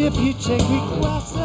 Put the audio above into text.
If you take requests